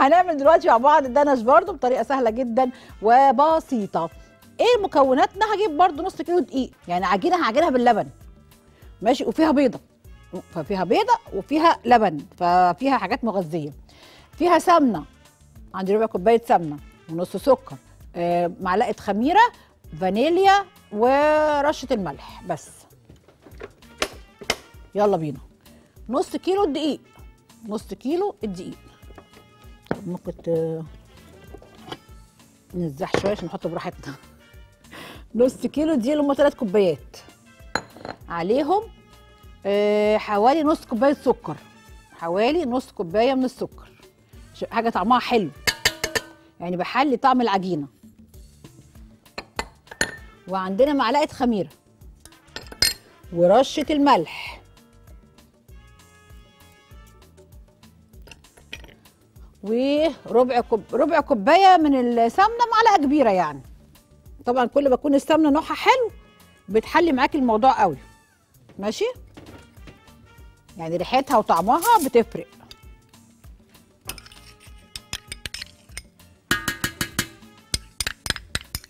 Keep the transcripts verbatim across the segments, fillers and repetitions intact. هنعمل دلوقتي مع بعض الدنش برضو بطريقه سهله جدا وبسيطه. ايه مكوناتنا؟ هجيب برضو نص كيلو دقيق، يعني عجينه هعجنها باللبن ماشي، وفيها بيضه، ففيها بيضه وفيها لبن، ففيها حاجات مغذيه، فيها سمنه، عندي ربع كوبايه سمنه ونص سكر، آه، معلقه خميره، فانيليا، ورشه الملح بس. يلا بينا. نص كيلو الدقيق، نص كيلو الدقيق ممكن نزح شويه عشان نحطه براحتنا. نص كيلو دي اللي هم ثلاث كوبايات، عليهم آه حوالي نص كوبايه سكر، حوالي نص كوبايه من السكر، حاجه طعمها حلو يعني بحلي طعم العجينه. وعندنا معلقه خميره ورشه الملح وربع كوب... ربع كوبايه من السمنه، معلقه كبيره يعني. طبعا كل ما تكون السمنه نوعها حلو بتحلي معاكي الموضوع قوي ماشي، يعني ريحتها وطعمها بتفرق.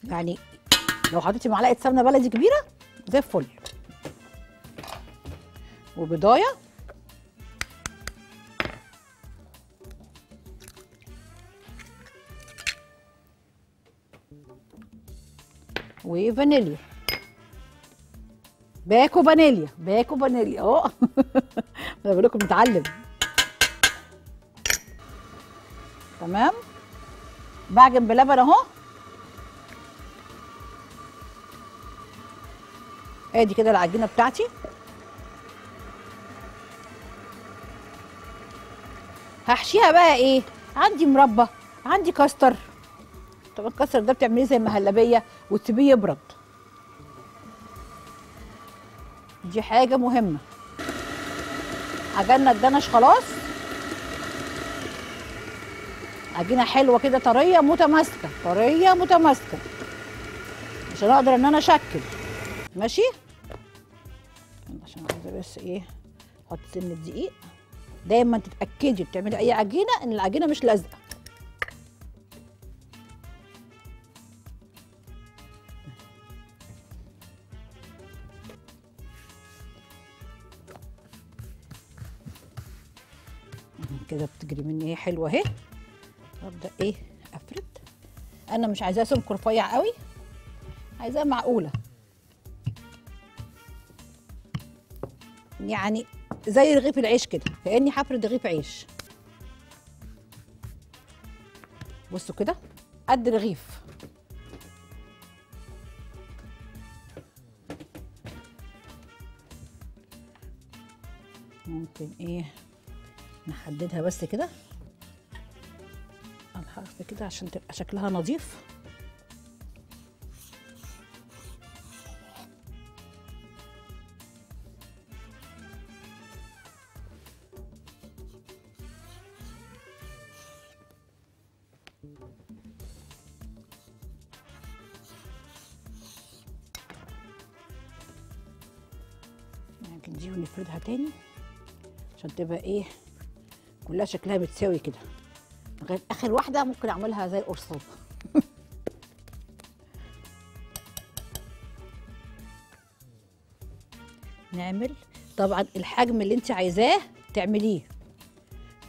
يعني لو حطيتي معلقه سمنه بلدي كبيره زي الفل، وبضايه وفانيليا، باكو فانيليا، باكو فانيليا اهو. انا بقول لكم نتعلم. تمام، بعجن بلبن اهو، ادي كده العجينه بتاعتي. هحشيها بقى ايه؟ عندي مربى، عندي كاستر. طبعا الكاستر ده بتعمليه زي المهلبيه وتسيبيه يبرد، دي حاجه مهمه. عجنا الدنش خلاص، عجينه حلوه كده طريه متماسكه، طريه متماسكه عشان اقدر ان انا اشكل ماشي. عشان عايزه بس ايه، احط سن الدقيق. دايما تتاكدي بتعملي اي عجينه ان العجينه مش لازقه. كده بتجري مني حلوه اهي. ابدا ايه، افرد. انا مش عايزاها سمك رفيع قوي، عايزاها معقوله يعني زي رغيف العيش كده، كاني هفرد رغيف عيش. بصوا كده قد رغيف. ممكن ايه نحددها بس كده على الحرف كده عشان تبقى شكلها نظيف. ممكن دي ونفردها تاني عشان تبقى ايه كلها شكلها متساوي كده، غير اخر واحده ممكن اعملها زي القرصان. نعمل طبعا الحجم اللي انت عايزاه تعمليه،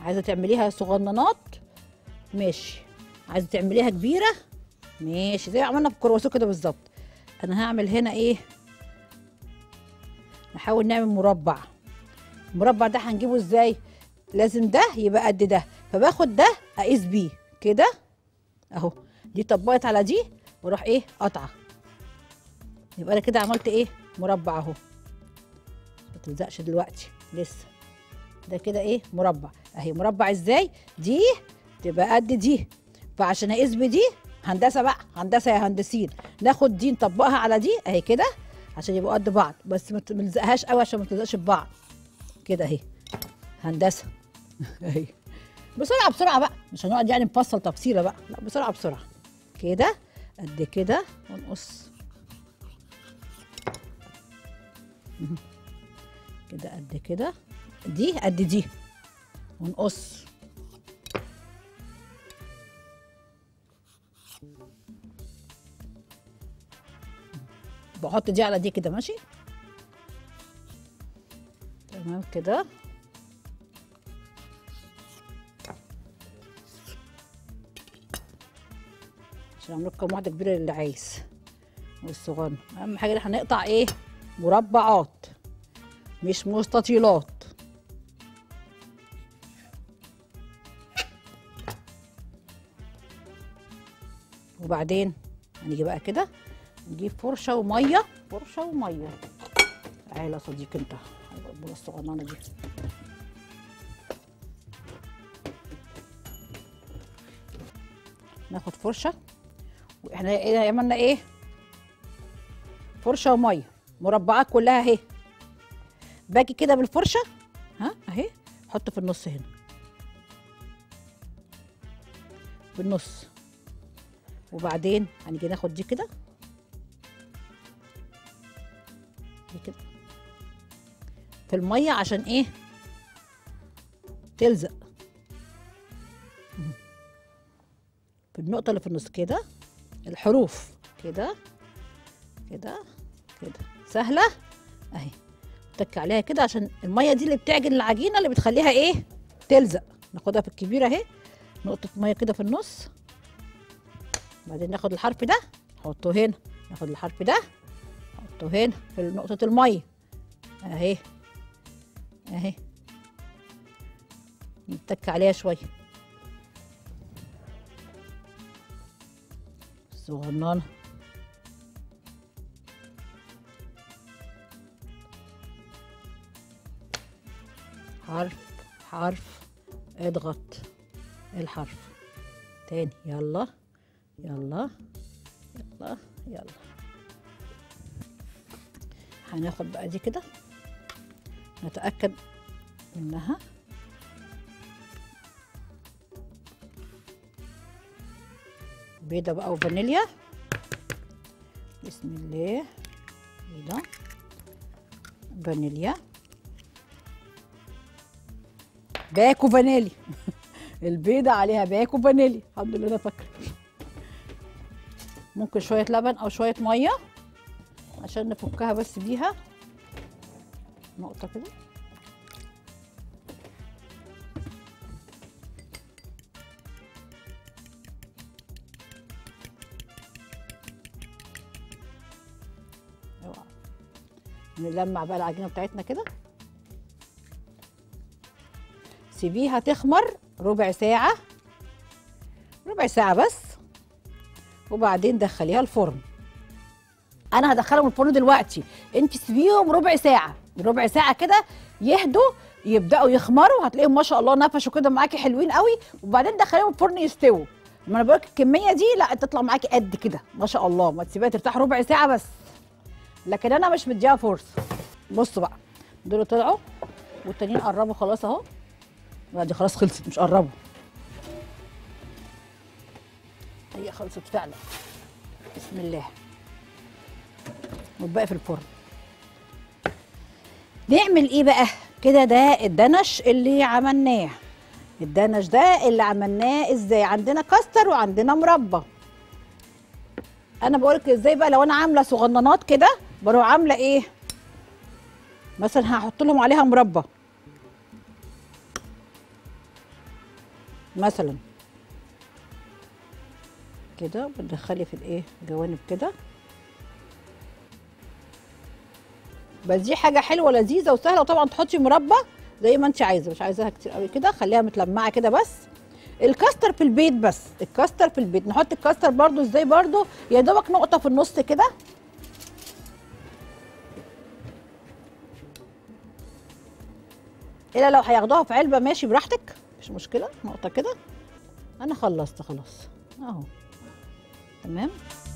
عايزه تعمليها صغننات ماشي، عايزه تعمليها كبيره ماشي، زي ما عملنا في الكرواسون كده بالظبط. انا هعمل هنا ايه، نحاول نعمل مربع. المربع ده هنجيبه ازاي؟ لازم ده يبقى قد ده، فباخد ده اقيس بيه كده اهو، دي طبقت على دي واروح ايه قطعه، يبقى انا كده عملت ايه مربع اهو. ما تلزقش دلوقتي لسه، ده كده ايه مربع اهي. مربع ازاي؟ دي تبقى قد دي، فعشان اقيس بدي هندسه بقى، هندسه يا هندسين، ناخد دي نطبقها على دي اهي كده عشان يبقوا قد بعض، بس ما تلزقهاش قوي عشان ما تلزقش ببعض كده اهي هندسه. اهي بسرعه بسرعه بقى، مش هنقعد يعني نفصل تفصيله بقى، لا بسرعه بسرعه كده قد كده، ونقص كده قد كده، دي قد دي ونقص بحط دي على دي كده، ماشي تمام كده. عشان اعمل لكم واحده كبيره للي عايز والصغير. اهم حاجه احنا هنقطع ايه، مربعات مش مستطيلات. وبعدين هنيجي بقى كده نجيب فرشه وميه، فرشه وميه. تعالى يا صديقي انت البوله الصغننه دي. ناخد فرشه، واحنا عملنا ايه، فرشه وميه، مربعات كلها اهي. باجي كده بالفرشه، ها اهي، احط في النص هنا، في النص. وبعدين هنيجي ناخد دي كده، دي كده في الميه عشان ايه، تلزق في النقطه اللي في النص كده. الحروف كده كده كده سهله اهي، تك عليها كده عشان الميه دي اللي بتعجن العجينه اللي بتخليها ايه، تلزق. ناخدها في الكبيره اهي، نقطه ميه كده في النص. بعدين ناخد الحرف ده نحطه هنا، ناخد الحرف ده نحطه هنا في نقطة المية اهي اهي، نتك عليها شوية صغننة. حرف حرف اضغط الحرف تاني، يلا يلا يلا يلا. هناخد بقى دي كده، نتأكد منها. بيضة بقى وفانيليا، بسم الله. بيضة فانيليا، باكو فانيليا البيضة عليها باكو فانيليا، الحمد لله انا فاكرة. ممكن شوية لبن أو شوية مية عشان نفكها بس بيها، نقطة كده. نلمع بقى العجينة بتاعتنا كده، سيبيها تخمر ربع ساعة، ربع ساعة بس، وبعدين دخليها الفرن. انا هدخلهم الفرن دلوقتي، انت سيبيهم ربع ساعه، ربع ساعه كده يهدوا، يبداوا يخمروا، هتلاقيهم ما شاء الله نفشوا كده معاكي حلوين قوي. وبعدين دخليهم الفرن يستووا. ما انا بقول لك الكميه دي لا تطلع معاكي قد كده ما شاء الله، ما تسيبيها ترتاح ربع ساعه بس. لكن انا مش مديها فرصه. بصوا بقى، دول طلعوا والتانيين قربوا خلاص اهو. لا دي خلاص خلصت، مش قربوا، هي خلصت فعلا. بسم الله. والباقي في الفرن. نعمل ايه بقى كده؟ ده الدنش اللي عملناه. الدنش ده اللي عملناه ازاي؟ عندنا كاستر وعندنا مربى. انا بقولك ازاي بقى. لو انا عامله صغننات كده بروح عامله ايه، مثلا هحط لهم عليها مربى مثلا كده، بتدخلي في الايه، جوانب كده بس. دي حاجه حلوه لذيذه وسهله، وطبعا تحطي مربى زي ما انت عايزه، مش عايزاها كتير قوي كده، خليها متلمعه كده بس. الكاستر في البيت بس، الكاستر في البيت. نحط الكاستر برده ازاي؟ برده يا دوبك نقطه في النص كده، الا لو هياخدوها في علبه ماشي براحتك مش مشكله، نقطه كده. انا خلصت خلاص اهو، تمام.